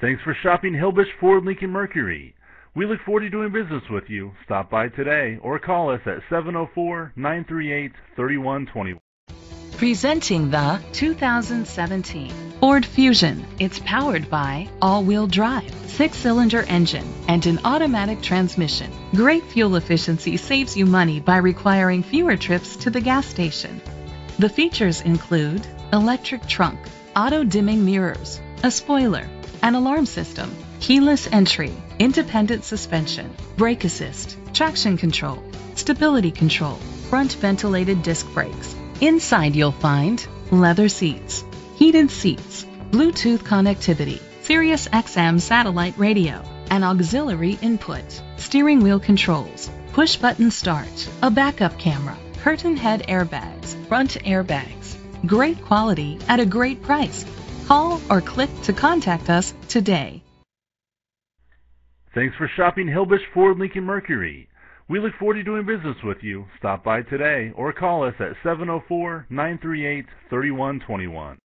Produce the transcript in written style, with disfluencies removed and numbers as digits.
Thanks for shopping Hilbish Ford Lincoln Mercury. We look forward to doing business with you. Stop by today or call us at 704-938-3121. Presenting the 2017 Ford Fusion. It's powered by all-wheel drive, 6-cylinder engine, and an automatic transmission. Great fuel efficiency saves you money by requiring fewer trips to the gas station. The features include electric trunk, auto-dimming mirrors, a spoiler, an alarm system, keyless entry, independent suspension, brake assist, traction control, stability control, front ventilated disc brakes. Inside you'll find leather seats, heated seats, Bluetooth connectivity, Sirius XM satellite radio, an auxiliary input, steering wheel controls, push button start, a backup camera, curtain head airbags, front airbags. Great quality at a great price. Call or click to contact us today. Thanks for shopping Hilbish Ford Lincoln Mercury. We look forward to doing business with you. Stop by today or call us at 704-938-3121.